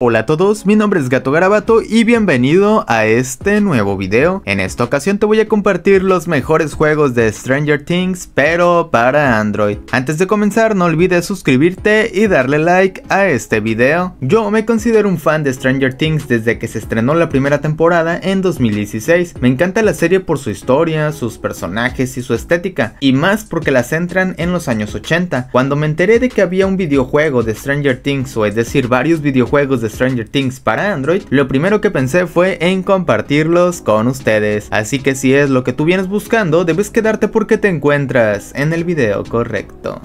Hola a todos, mi nombre es Gato Garabato y bienvenido a este nuevo video. En esta ocasión te voy a compartir los mejores juegos de Stranger Things, pero para Android. Antes de comenzar, no olvides suscribirte y darle like a este video. Yo me considero un fan de Stranger Things desde que se estrenó la primera temporada en 2016. Me encanta la serie por su historia, sus personajes y su estética, y más porque la centran en los años 80. Cuando me enteré de que había un videojuego de Stranger Things, o es decir, varios videojuegos de Stranger Things para Android, lo primero que pensé fue en compartirlos con ustedes. Así que si es lo que tú vienes buscando, debes quedarte porque te encuentras en el video correcto.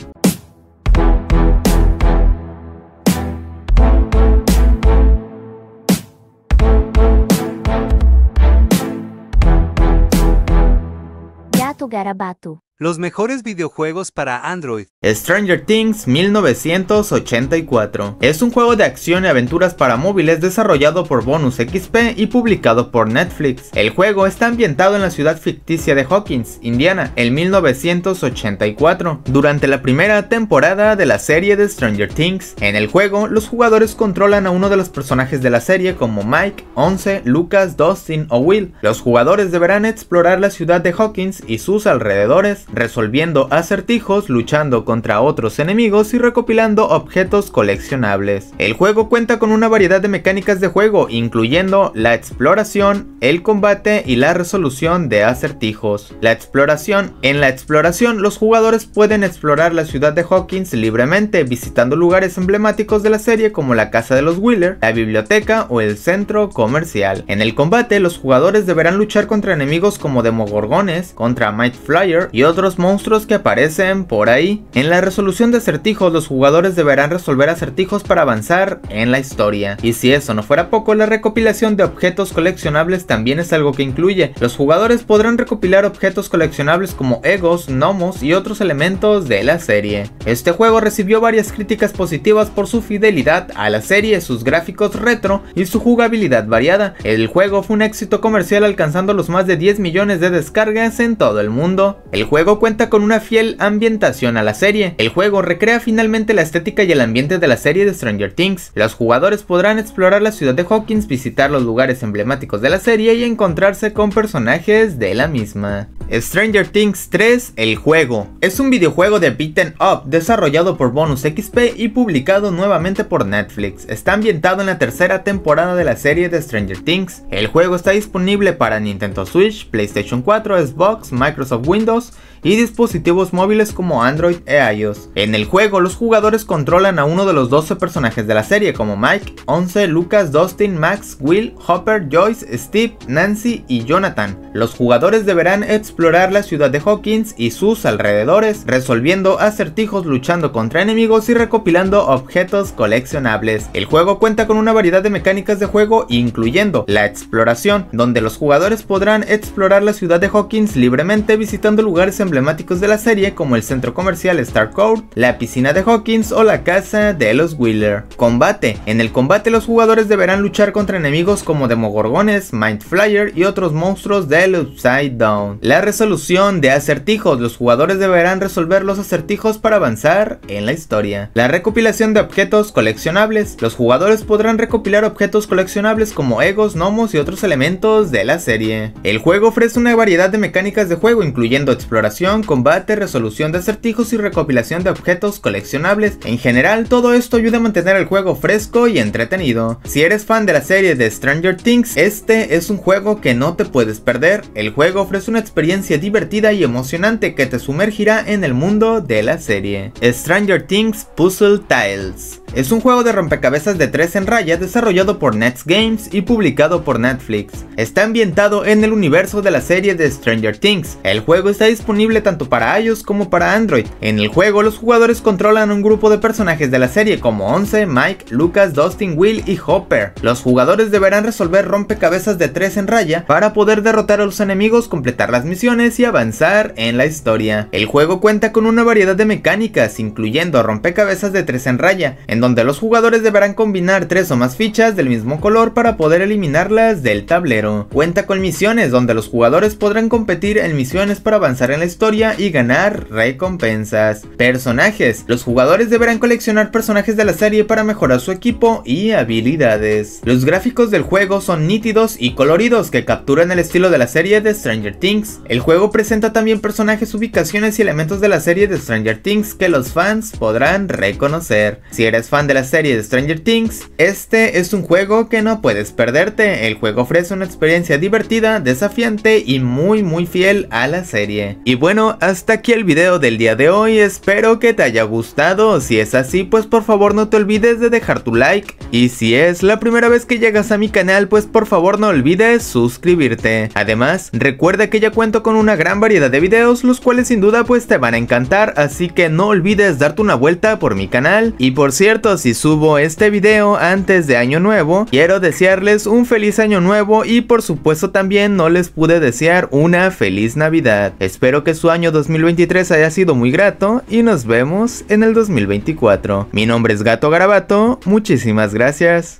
Gato Garabato. Los mejores videojuegos para Android. Stranger Things 1984 es un juego de acción y aventuras para móviles desarrollado por Bonus XP y publicado por Netflix. El juego está ambientado en la ciudad ficticia de Hawkins, Indiana, en 1984, durante la primera temporada de la serie de Stranger Things. En el juego, los jugadores controlan a uno de los personajes de la serie como Mike, 11, Lucas, Dustin o Will. Los jugadores deberán explorar la ciudad de Hawkins y sus alrededores, resolviendo acertijos, luchando contra otros enemigos y recopilando objetos coleccionables. El juego cuenta con una variedad de mecánicas de juego, incluyendo la exploración, el combate y la resolución de acertijos. En la exploración, los jugadores pueden explorar la ciudad de Hawkins libremente, visitando lugares emblemáticos de la serie como la casa de los Wheeler, la biblioteca o el centro comercial. En el combate, los jugadores deberán luchar contra enemigos como Demogorgones, contra Mind Flayer y otros monstruos que aparecen por ahí. En la resolución de acertijos, los jugadores deberán resolver acertijos para avanzar en la historia. Y si eso no fuera poco, la recopilación de objetos coleccionables también es algo que incluye. Los jugadores podrán recopilar objetos coleccionables como egos, gnomos y otros elementos de la serie. Este juego recibió varias críticas positivas por su fidelidad a la serie, sus gráficos retro y su jugabilidad variada. El juego fue un éxito comercial, alcanzando los más de 10 millones de descargas en todo el mundo. El juego cuenta con una fiel ambientación a la serie. El juego recrea finalmente la estética y el ambiente de la serie de Stranger Things. Los jugadores podrán explorar la ciudad de Hawkins, visitar los lugares emblemáticos de la serie y encontrarse con personajes de la misma. Stranger Things 3, el juego. Es un videojuego de beat'em up desarrollado por Bonus XP y publicado nuevamente por Netflix. Está ambientado en la tercera temporada de la serie de Stranger Things. El juego está disponible para Nintendo Switch, PlayStation 4, Xbox, Microsoft Windows y dispositivos móviles como Android e iOS. En el juego, los jugadores controlan a uno de los 12 personajes de la serie como Mike, 11, Lucas, Dustin, Max, Will, Hopper, Joyce, Steve, Nancy y Jonathan. Los jugadores deberán explorar la ciudad de Hawkins y sus alrededores, resolviendo acertijos, luchando contra enemigos y recopilando objetos coleccionables. El juego cuenta con una variedad de mecánicas de juego, incluyendo la exploración, donde los jugadores podrán explorar la ciudad de Hawkins libremente, visitando lugares emblemáticos de la serie como el centro comercial StarCourt, la piscina de Hawkins o la casa de los Wheeler. Combate. En el combate, los jugadores deberán luchar contra enemigos como Demogorgones, Mind Flayer y otros monstruos del Upside Down. La resolución de acertijos. Los jugadores deberán resolver los acertijos para avanzar en la historia. La recopilación de objetos coleccionables. Los jugadores podrán recopilar objetos coleccionables como egos, gnomos y otros elementos de la serie. El juego ofrece una variedad de mecánicas de juego, incluyendo exploración, combate, resolución de acertijos y recopilación de objetos coleccionables. En general, todo esto ayuda a mantener el juego fresco y entretenido. Si eres fan de la serie de Stranger Things, este es un juego que no te puedes perder. El juego ofrece una experiencia divertida y emocionante que te sumergirá en el mundo de la serie. Stranger Things Puzzle Tiles es un juego de rompecabezas de 3 en raya desarrollado por Next Games y publicado por Netflix. Está ambientado en el universo de la serie de Stranger Things. El juego está disponible tanto para iOS como para Android. En el juego, los jugadores controlan un grupo de personajes de la serie como 11, Mike, Lucas, Dustin, Will y Hopper. Los jugadores deberán resolver rompecabezas de 3 en raya para poder derrotar a los enemigos, completar las misiones y avanzar en la historia. El juego cuenta con una variedad de mecánicas, incluyendo rompecabezas de 3 en raya, en donde los jugadores deberán combinar 3 o más fichas del mismo color para poder eliminarlas del tablero. Cuenta con misiones, donde los jugadores podrán competir en misiones para avanzar en la historia historia y ganar recompensas. Personajes. Los jugadores deberán coleccionar personajes de la serie para mejorar su equipo y habilidades. Los gráficos del juego son nítidos y coloridos que capturan el estilo de la serie de Stranger Things. El juego presenta también personajes, ubicaciones y elementos de la serie de Stranger Things que los fans podrán reconocer. Si eres fan de la serie de Stranger Things, este es un juego que no puedes perderte. El juego ofrece una experiencia divertida, desafiante y muy fiel a la serie. Y bueno, hasta aquí el video del día de hoy, espero que te haya gustado. Si es así, pues por favor no te olvides de dejar tu like, y si es la primera vez que llegas a mi canal, pues por favor no olvides suscribirte. Además, recuerda que ya cuento con una gran variedad de videos, los cuales sin duda pues te van a encantar, así que no olvides darte una vuelta por mi canal. Y por cierto, si subo este video antes de año nuevo, quiero desearles un feliz año nuevo, y por supuesto también no les pude desear una feliz Navidad. Espero que su año 2023 haya sido muy grato y nos vemos en el 2024. Mi nombre es Gato Garabato, muchísimas gracias.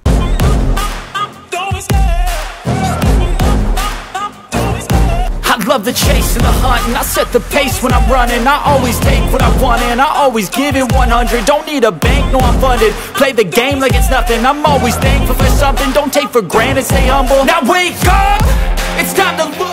Love the chase and the hunt, and I set the pace when I'm running. I always take what I want and I always give it 100. Don't need a bank, no I'm funded. Play the game like it's nothing. I'm always thankful for something. Don't take for granted, stay humble. Now wake up, it's time to look.